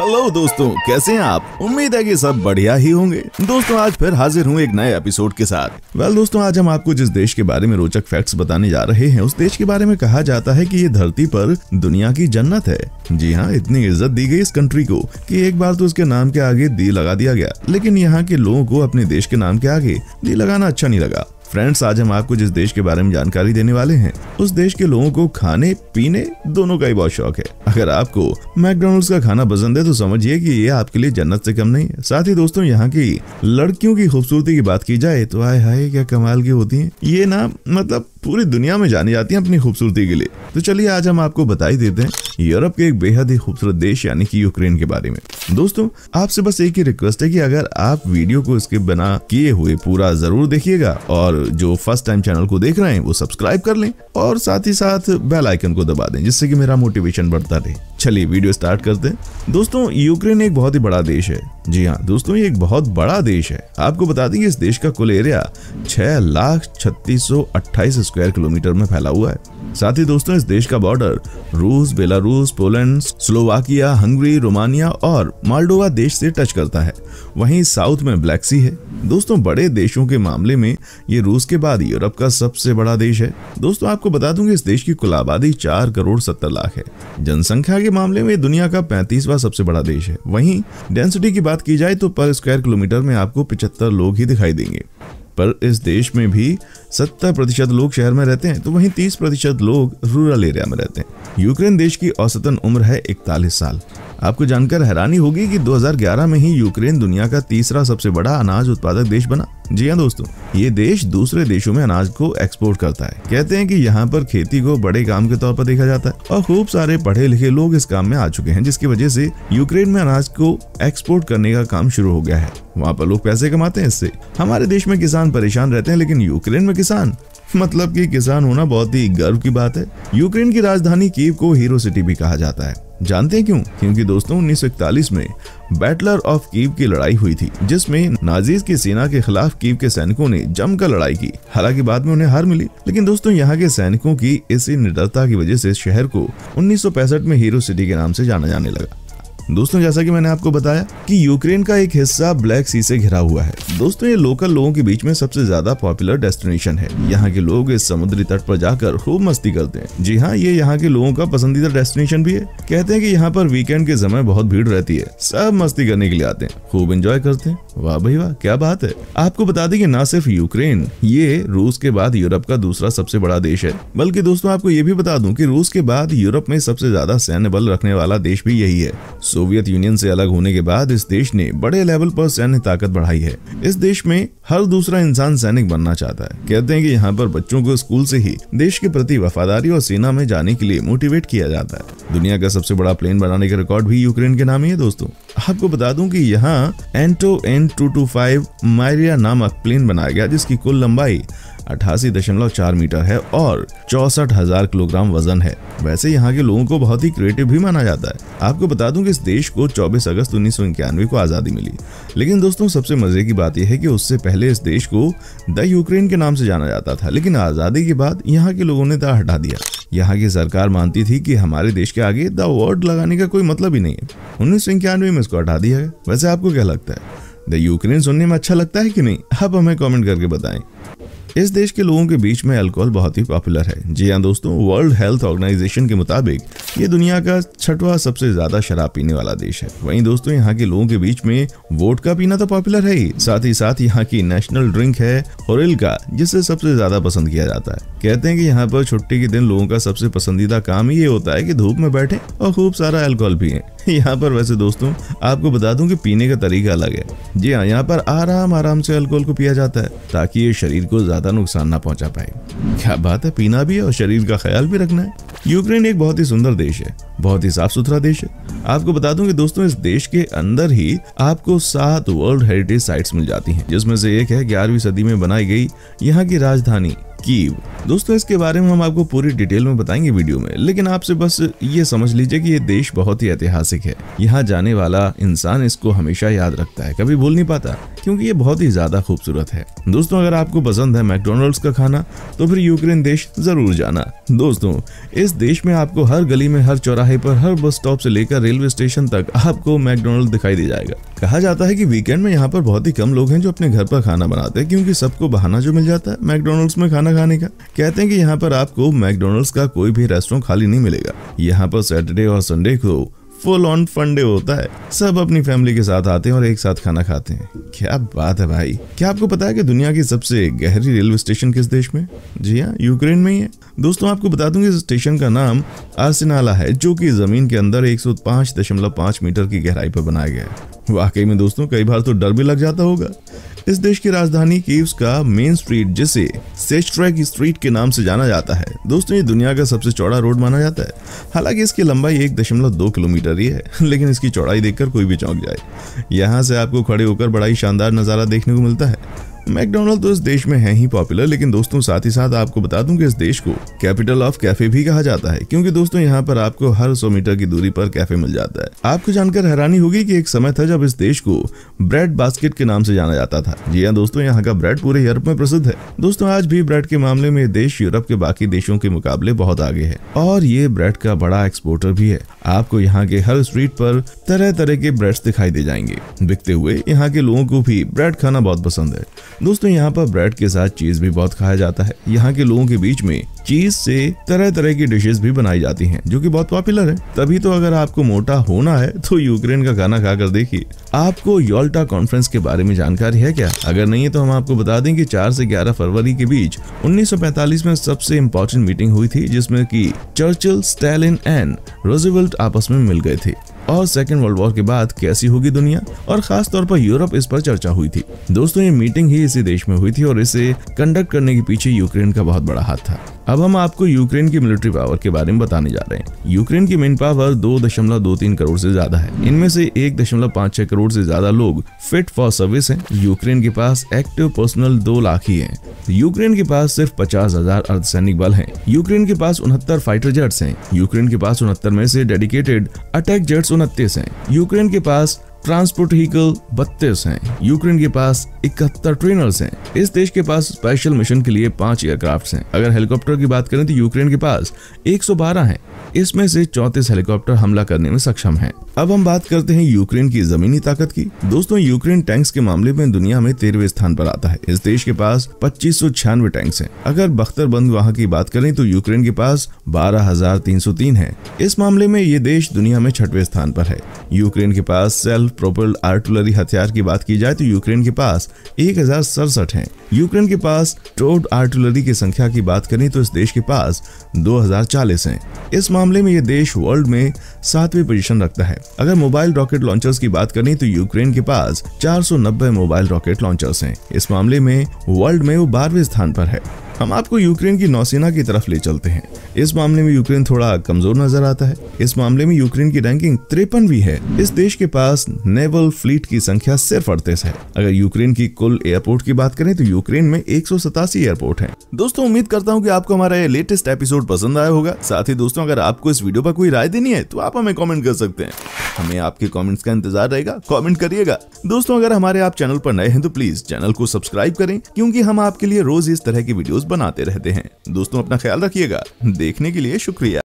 Hello दोस्तों, कैसे हैं आप? उम्मीद है कि सब बढ़िया ही होंगे। दोस्तों आज फिर हाजिर हूँ एक नए एपिसोड के साथ। दोस्तों आज हम आपको जिस देश के बारे में रोचक फैक्ट्स बताने जा रहे हैं, उस देश के बारे में कहा जाता है कि ये धरती पर दुनिया की जन्नत है। जी हाँ, इतनी इज्जत दी गई इस कंट्री को कि एक बार तो उसके नाम के आगे दी लगा दिया गया, लेकिन यहाँ के लोगों को अपने देश के नाम के आगे दी लगाना अच्छा नहीं लगा। फ्रेंड्स आज हम आपको जिस देश के बारे में जानकारी देने वाले हैं, उस देश के लोगों को खाने पीने दोनों का ही बहुत शौक है। अगर आपको मैकडोनल्ड्स का खाना पसंद है तो समझिए कि ये आपके लिए जन्नत से कम नहीं है। साथ ही दोस्तों यहाँ की लड़कियों की खूबसूरती की बात की जाए तो हाय हाय क्या कमाल की होती है। ये ना मतलब पूरी दुनिया में जानी जाती है अपनी खूबसूरती के लिए। तो चलिए आज हम आपको बताई देते हैं यूरोप के एक बेहद ही खूबसूरत देश यानी कि यूक्रेन के बारे में। दोस्तों आपसे बस एक ही रिक्वेस्ट है कि अगर आप वीडियो को स्किप बिना किए हुए पूरा जरूर देखिएगा, और जो फर्स्ट टाइम चैनल को देख रहे हैं वो सब्सक्राइब कर लें और साथ ही साथ बेल आइकन को दबा दें, जिससे कि मेरा मोटिवेशन बढ़ता रहे। चलिए वीडियो स्टार्ट करते हैं। दोस्तों यूक्रेन एक बहुत ही बड़ा देश है। जी हाँ दोस्तों ये एक बहुत बड़ा देश है। आपको बता दें कि इस देश का कुल एरिया 6,36,28 स्क्वायर किलोमीटर में फैला हुआ है। साथ ही दोस्तों इस देश का बॉर्डर रूस, Belarus, Poland, Slovakia, Hungary, Romania और मोल्डोवा देश से टच करता है। वहीं साउथ में ब्लैक सी है। दोस्तों बड़े देशों के मामले में ये रूस के बाद यूरोप का सबसे बड़ा देश है। दोस्तों आपको बता दूं कि इस देश की कुल आबादी 4,70,00,000 है। जनसंख्या के मामले में दुनिया का 35वां सबसे बड़ा देश है। वहीं डेंसिटी की बात की जाए तो पर स्क्वायर किलोमीटर में आपको 75 लोग ही दिखाई देंगे। पर इस देश में भी 70% लोग शहर में रहते हैं, तो वहीं 30% लोग रूरल एरिया में रहते हैं। यूक्रेन देश की औसतन उम्र है 41 साल। आपको जानकर हैरानी होगी कि 2011 में ही यूक्रेन दुनिया का 3रा सबसे बड़ा अनाज उत्पादक देश बना। जी हाँ दोस्तों ये देश दूसरे देशों में अनाज को एक्सपोर्ट करता है। कहते हैं कि यहाँ पर खेती को बड़े काम के तौर पर देखा जाता है और खूब सारे पढ़े लिखे लोग इस काम में आ चुके हैं, जिसकी वजह से यूक्रेन में अनाज को एक्सपोर्ट करने का काम शुरू हो गया है। वहाँ पर लोग पैसे कमाते हैं इससे। हमारे देश में किसान परेशान रहते हैं, लेकिन यूक्रेन में किसान मतलब कि किसान होना बहुत ही गर्व की बात है। यूक्रेन की राजधानी कीव को हीरो सिटी भी कहा जाता है। जानते हैं क्यों? क्योंकि दोस्तों 1941 में बैटल ऑफ कीव की लड़ाई हुई थी, जिसमें नाजीज की सेना के खिलाफ कीव के सैनिकों ने जमकर लड़ाई की। हालांकि बाद में उन्हें हार मिली, लेकिन दोस्तों यहाँ के सैनिकों की इसी निडरता की वजह से शहर को 1965 में हीरो सिटी के नाम से जाना जाने लगा। दोस्तों जैसा कि मैंने आपको बताया कि यूक्रेन का एक हिस्सा ब्लैक सी से घिरा हुआ है। दोस्तों ये लोकल लोगों के बीच में सबसे ज्यादा पॉपुलर डेस्टिनेशन है। यहाँ के लोग इस समुद्री तट पर जाकर खूब मस्ती करते हैं। जी हाँ ये यहाँ के लोगों का पसंदीदा डेस्टिनेशन भी है। कहते हैं कि यहाँ पर वीकेंड के समय बहुत भीड़ रहती है, सब मस्ती करने के लिए आते हैं, खूब एंजॉय करते हैं। वाह भाई वाह क्या बात है। आपको बता दें कि न सिर्फ यूक्रेन ये रूस के बाद यूरोप का दूसरा सबसे बड़ा देश है, बल्कि दोस्तों आपको ये भी बता दूं कि रूस के बाद यूरोप में सबसे ज्यादा सैन्य बल रखने वाला देश भी यही है। सोवियत यूनियन से अलग होने के बाद इस देश ने बड़े लेवल पर सैन्य ताकत बढ़ाई है। इस देश में हर दूसरा इंसान सैनिक बनना चाहता है। कहते हैं कि यहाँ पर बच्चों को स्कूल से ही देश के प्रति वफादारी और सेना में जाने के लिए मोटिवेट किया जाता है। दुनिया का सबसे बड़ा प्लेन बनाने का रिकॉर्ड भी यूक्रेन के नाम ही है। दोस्तों आपको बता दूं कि यहाँ An-225 मारिया नामक प्लेन बनाया गया, जिसकी कुल लंबाई 88.4 मीटर है और 64,000 किलोग्राम वजन है। वैसे यहाँ के लोगों को बहुत ही क्रिएटिव भी माना जाता है। आपको बता दूं कि इस देश को 24 अगस्त 1991 को आज़ादी मिली, लेकिन दोस्तों सबसे मजे की बात यह है कि उससे पहले इस देश को द यूक्रेन के नाम से जाना जाता था, लेकिन आज़ादी के बाद यहाँ के लोगों ने द हटा दिया। यहाँ की सरकार मानती थी कि हमारे देश के आगे द वर्ड लगाने का कोई मतलब ही नहीं है। 1991 में इसको हटा दिया है। वैसे आपको क्या लगता है, द यूक्रेन सुनने में अच्छा लगता है कि नहीं? आप हमें कमेंट करके बताएं। इस देश के लोगों के बीच में अल्कोहल बहुत ही पॉपुलर है। जी हाँ दोस्तों वर्ल्ड हेल्थ ऑर्गेनाइजेशन के मुताबिक ये दुनिया का 6वां सबसे ज्यादा शराब पीने वाला देश है। वहीं दोस्तों यहाँ के लोगों के बीच में वोडका पीना तो पॉपुलर है ही, साथ ही साथ यहाँ की नेशनल ड्रिंक है होरिल्का, जिसे सबसे ज्यादा पसंद किया जाता है। कहते हैं कि यहाँ पर छुट्टी के दिन लोगों का सबसे पसंदीदा काम ये होता है कि धूप में बैठे और खूब सारा अल्कोहल पिए। यहाँ पर वैसे दोस्तों आपको बता दूं कि पीने का तरीका अलग है। जी हाँ यहाँ पर आराम आराम से अल्कोहल को पिया जाता है ताकि ये शरीर को ज्यादा नुकसान ना पहुंचा पाए। क्या बात है, पीना भी है और शरीर का ख्याल भी रखना है। यूक्रेन एक बहुत ही सुंदर देश है, बहुत ही साफ सुथरा देश है। आपको बता दूं कि दोस्तों इस देश के अंदर ही आपको 7 वर्ल्ड हेरिटेज साइट्स मिल जाती हैं, जिसमें से एक है 11वीं सदी में बनाई गई यहाँ की राजधानी कीव। दोस्तों इसके बारे में हम आपको पूरी डिटेल में बताएंगे वीडियो में, लेकिन आपसे बस ये समझ लीजिए कि ये देश बहुत ही ऐतिहासिक है। यहाँ जाने वाला इंसान इसको हमेशा याद रखता है, कभी भूल नहीं पाता। क्योंकि ये बहुत ही ज्यादा खूबसूरत है। दोस्तों अगर आपको पसंद है मैकडोनल्ड्स का खाना तो फिर यूक्रेन देश जरूर जाना। दोस्तों इस देश में आपको हर गली में, हर चौराहे पर, हर बस स्टॉप से लेकर रेलवे स्टेशन तक आपको मैकडोनल्ड दिखाई दे जाएगा। कहा जाता है कि वीकेंड में यहाँ पर बहुत ही कम लोग हैं जो अपने घर पर खाना बनाते हैं, क्योंकि सबको बहाना जो मिल जाता है मैकडोनल्ड्स में खाना खाने का। कहते हैं कि यहाँ पर आपको मैकडोनल्ड्स का कोई भी रेस्टोरेंट खाली नहीं मिलेगा। यहाँ पर सैटरडे और संडे को फुल ऑन फन डे होता है, सब अपनी फैमिली के साथ आते हैं और एक साथ खाना खाते हैं। क्या बात है भाई। क्या आपको पता है कि दुनिया की सबसे गहरी रेलवे स्टेशन किस देश में? जी हाँ, यूक्रेन में ही है। दोस्तों आपको बता दूं कि इस स्टेशन का नाम आर्सेनाला है, जो कि जमीन के अंदर 105.5 मीटर की गहराई पर बनाया गया है। वाकई में दोस्तों कई बार तो डर भी लग जाता होगा। इस देश की राजधानी कीव का मेन स्ट्रीट, जिसे सेस्ट्रेक स्ट्रीट के नाम से जाना जाता है, दोस्तों ये दुनिया का सबसे चौड़ा रोड माना जाता है। हालांकि इसकी लंबाई 1.2 किलोमीटर ही है, लेकिन इसकी चौड़ाई देखकर कोई भी चौंक जाए। यहाँ से आपको खड़े होकर बड़ा ही शानदार नजारा देखने को मिलता है। मैकडोनल्ड तो इस देश में है ही पॉपुलर, लेकिन दोस्तों साथ ही साथ आपको बता दूं कि इस देश को कैपिटल ऑफ कैफे भी कहा जाता है, क्योंकि दोस्तों यहाँ पर आपको हर 100 मीटर की दूरी पर कैफे मिल जाता है। आपको जानकर हैरानी होगी कि एक समय था जब इस देश को ब्रेड बास्केट के नाम से जाना जाता था। जी हाँ दोस्तों, यहाँ का ब्रेड पूरे यूरोप में प्रसिद्ध है। दोस्तों आज भी ब्रेड के मामले में देश यूरोप के बाकी देशों के मुकाबले बहुत आगे है और ये ब्रेड का बड़ा एक्सपोर्टर भी है। आपको यहाँ के हर स्ट्रीट पर तरह तरह के ब्रेड्स दिखाई दे जाएंगे बिकते हुए। यहाँ के लोगों को भी ब्रेड खाना बहुत पसंद है। दोस्तों यहाँ पर ब्रेड के साथ चीज भी बहुत खाया जाता है। यहाँ के लोगों के बीच में चीज से तरह तरह की डिशेस भी बनाई जाती हैं, जो कि बहुत पॉपुलर है। तभी तो अगर आपको मोटा होना है तो यूक्रेन का खाना खाकर देखिए। आपको याल्टा कॉन्फ्रेंस के बारे में जानकारी है क्या? अगर नहीं है तो हम आपको बता दें कि 4 से 11 फरवरी के बीच 1945 में सबसे इम्पोर्टेंट मीटिंग हुई थी, जिसमें कि चर्चिल, स्टालिन एंड रूजवेल्ट आपस में मिल गए थे और सेकेंड वर्ल्ड वॉर के बाद कैसी होगी दुनिया और खास तौर पर यूरोप, इस पर चर्चा हुई थी। दोस्तों ये मीटिंग ही इसी देश में हुई थी और इसे कंडक्ट करने के पीछे यूक्रेन का बहुत बड़ा हाथ था। अब हम आपको यूक्रेन की मिलिट्री पावर के बारे में बताने जा रहे हैं। यूक्रेन की मेन पावर 2.23 करोड़ से ज्यादा है। इनमें से 1.56 करोड़ से ज्यादा लोग फिट फॉर सर्विस हैं। यूक्रेन के पास एक्टिव पर्सनल 2 लाख ही हैं। यूक्रेन के पास सिर्फ 50,000 अर्धसैनिक बल हैं। यूक्रेन के पास 69 फाइटर जेट्स हैं। यूक्रेन के पास 69 में से डेडिकेटेड अटैक जेट्स 29 हैं। यूक्रेन के पास ट्रांसपोर्ट व्हीकल 32 हैं। यूक्रेन के पास 71 ट्रेनर्स हैं। इस देश के पास स्पेशल मिशन के लिए 5 एयरक्राफ्ट हैं। अगर हेलीकॉप्टर की बात करें तो यूक्रेन के पास 112 हैं। इसमें से 34 हेलीकॉप्टर हमला करने में सक्षम हैं। अब हम बात करते हैं यूक्रेन की जमीनी ताकत की। दोस्तों यूक्रेन टैंक्स के मामले में दुनिया में 13वें स्थान पर आता है। इस देश के पास 2596 टैंक्स हैं। अगर बख्तरबंद वहाँ की बात करें तो यूक्रेन के पास 12,303 है। इस मामले में ये देश दुनिया में 6वें स्थान पर है। यूक्रेन के पास सेल्फ प्रोपेल्ड आर्टिलरी हथियार की बात की जाए तो यूक्रेन के पास 1067 हैं। यूक्रेन के पास टोट आर्टिलरी की संख्या की बात करें तो इस देश के पास 2040 हैं। इस मामले में यह देश वर्ल्ड में 7वीं पोजीशन रखता है। अगर मोबाइल रॉकेट लॉन्चर्स की बात करें तो यूक्रेन के पास 490 मोबाइल रॉकेट लॉन्चर्स हैं। इस मामले में वर्ल्ड में वो 12वें स्थान पर है। हम आपको यूक्रेन की नौसेना की तरफ ले चलते हैं। इस मामले में यूक्रेन थोड़ा कमजोर नजर आता है। इस मामले में यूक्रेन की रैंकिंग 53वीं है। इस देश के पास नेवल फ्लीट की संख्या सिर्फ 38 है। अगर यूक्रेन की कुल एयरपोर्ट की बात करें तो यूक्रेन में 187 एयरपोर्ट हैं। दोस्तों उम्मीद करता हूं कि आपको हमारा ये लेटेस्ट एपिसोड पसंद आया होगा। साथ ही दोस्तों अगर आपको इस वीडियो पर कोई राय देनी है तो आप हमें कॉमेंट कर सकते हैं। हमें आपके कॉमेंट्स का इंतजार रहेगा। कॉमेंट करिएगा। दोस्तों अगर हमारे आप चैनल पर नए हैं तो प्लीज चैनल को सब्सक्राइब करें, क्योंकि हम आपके लिए रोज इस तरह की वीडियोस बनाते रहते हैं। दोस्तों अपना ख्याल रखिएगा। देखने के लिए शुक्रिया।